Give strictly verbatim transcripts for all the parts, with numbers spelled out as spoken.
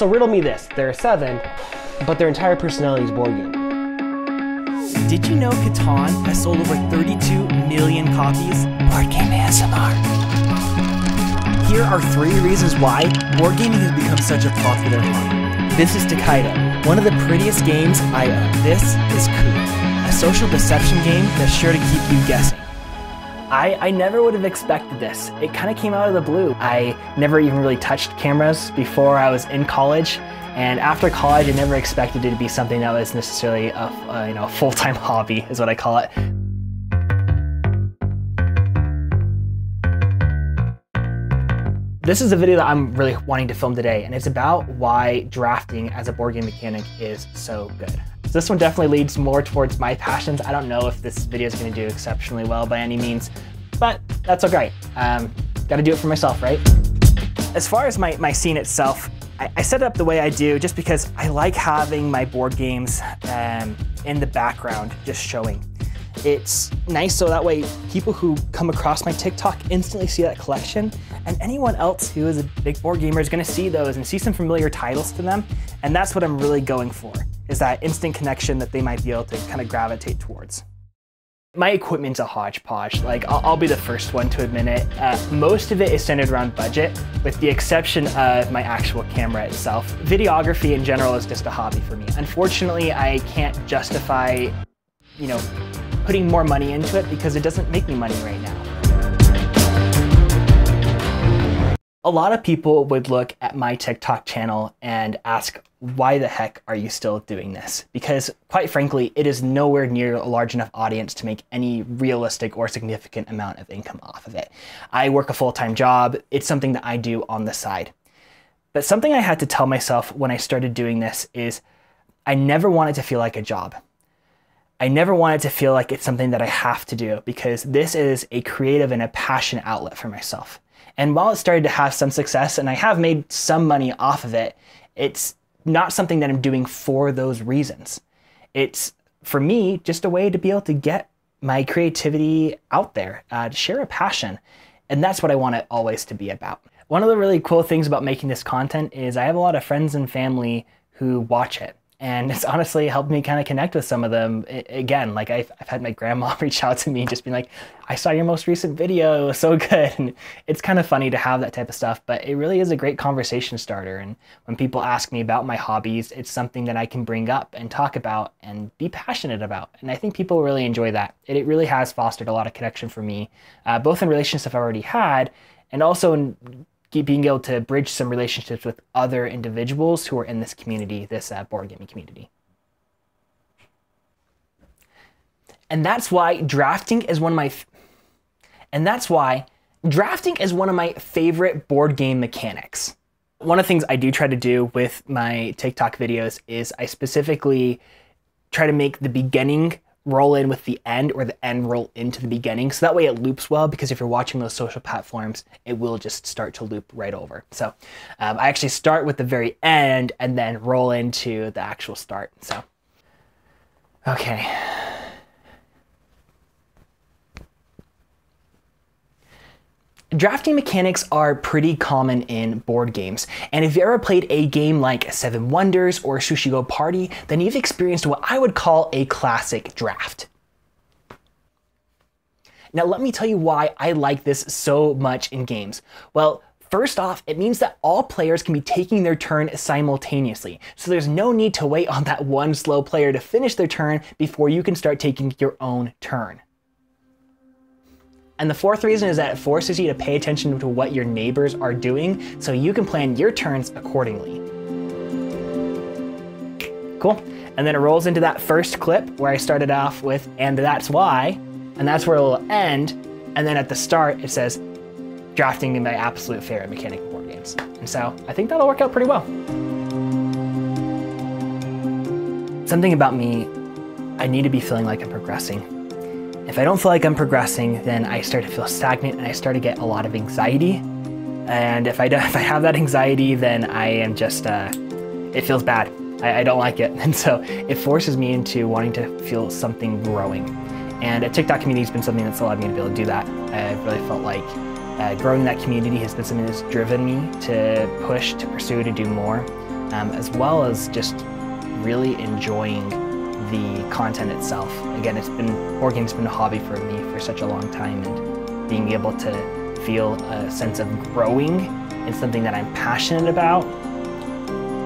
So riddle me this, there are seven, but their entire personality is board game. Did you know Catan has sold over thirty-two million copies? Board game A S M R. Here are three reasons why board gaming has become such a popular hobby. This is Takeda, one of the prettiest games I own. This is Coop, a social deception game that's sure to keep you guessing. I, I never would have expected this. It kind of came out of the blue. I never even really touched cameras before I was in college, and after college I never expected it to be something that was necessarily a, a you know, full-time hobby is what I call it. This is a video that I'm really wanting to film today, and it's about why drafting as a board game mechanic is so good. So this one definitely leads more towards my passions. I don't know if this video is going to do exceptionally well by any means, but that's okay. Um, got to do it for myself, right? As far as my, my scene itself, I, I set it up the way I do just because I like having my board games um, in the background, just showing. It's nice so that way people who come across my TikTok instantly see that collection, and anyone else who is a big board gamer is going to see those and see some familiar titles to them, and that's what I'm really going for. Is that instant connection that they might be able to kind of gravitate towards. My equipment's a hodgepodge, like I'll, I'll be the first one to admit it. Uh, most of it is centered around budget, with the exception of my actual camera itself. Videography in general is just a hobby for me. Unfortunately, I can't justify, you know, putting more money into it because it doesn't make me money right now. A lot of people would look at my TikTok channel and ask, why the heck are you still doing this? Because quite frankly, it is nowhere near a large enough audience to make any realistic or significant amount of income off of it. I work a full-time job. It's something that I do on the side. But something I had to tell myself when I started doing this is I never want it to feel like a job. I never want it to feel like it's something that I have to do, because this is a creative and a passion outlet for myself. And while it started to have some success and I have made some money off of it, it's not something that I'm doing for those reasons. It's, for me, just a way to be able to get my creativity out there, uh, to share a passion. And that's what I want it always to be about. One of the really cool things about making this content is I have a lot of friends and family who watch it. And it's honestly helped me kind of connect with some of them. I, again, like I've, I've had my grandma reach out to me just being like, I saw your most recent video, it was so good. And it's kind of funny to have that type of stuff, but it really is a great conversation starter. And when people ask me about my hobbies, it's something that I can bring up and talk about and be passionate about. And I think people really enjoy that. It, it really has fostered a lot of connection for me, uh, both in relationships I've already had and also in being able to bridge some relationships with other individuals who are in this community, this uh, board gaming community. And that's why drafting is one of my, f and that's why drafting is one of my favorite board game mechanics. One of the things I do try to do with my TikTok videos is I specifically try to make the beginning roll in with the end, or the end roll into the beginning, so that way it loops well, because if you're watching those social platforms, it will just start to loop right over. So um, I actually start with the very end and then roll into the actual start. So, okay. Drafting mechanics are pretty common in board games, and if you ever played a game like Seven Wonders or Sushi Go Party, then you've experienced what I would call a classic draft. Now let me tell you why I like this so much in games. Well, first off, it means that all players can be taking their turn simultaneously, so there's no need to wait on that one slow player to finish their turn before you can start taking your own turn. And the fourth reason is that it forces you to pay attention to what your neighbors are doing so you can plan your turns accordingly. Cool. And then it rolls into that first clip where I started off with, and that's why, and that's where it'll end. And then at the start, it says, drafting is my absolute favorite mechanic in board games. And so I think that'll work out pretty well. Something about me, I need to be feeling like I'm progressing. If I don't feel like I'm progressing, then I start to feel stagnant and I start to get a lot of anxiety. And if I, do, if I have that anxiety, then I am just, uh, it feels bad. I, I don't like it. And so it forces me into wanting to feel something growing. And a TikTok community has been something that's allowed me to be able to do that. I really felt like uh, growing that community has been something that's driven me to push, to pursue, to do more. um, as well as just really enjoying the content itself. Again, it's been organ's been a hobby for me for such a long time, and being able to feel a sense of growing in something that I'm passionate about,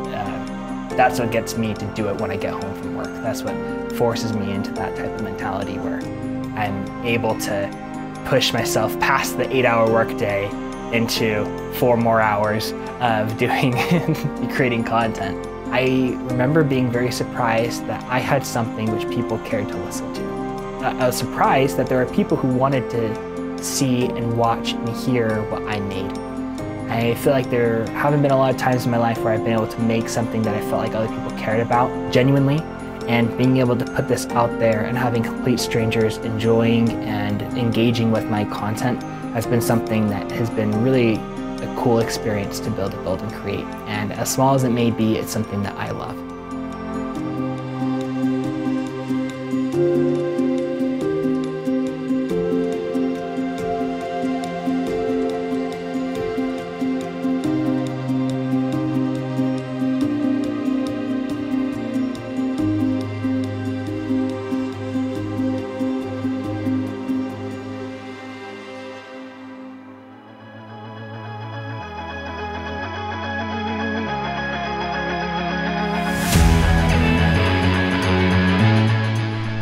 uh, that's what gets me to do it when I get home from work. That's what forces me into that type of mentality where I'm able to push myself past the eight-hour workday into four more hours of doing and creating content. I remember being very surprised that I had something which people cared to listen to. I was surprised that there were people who wanted to see and watch and hear what I made. I feel like there haven't been a lot of times in my life where I've been able to make something that I felt like other people cared about genuinely, and being able to put this out there and having complete strangers enjoying and engaging with my content has been something that has been really a cool experience to build, build and create. And as small as it may be, it's something that I love.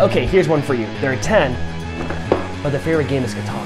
Okay, here's one for you. There are ten, but their favorite game is Catan.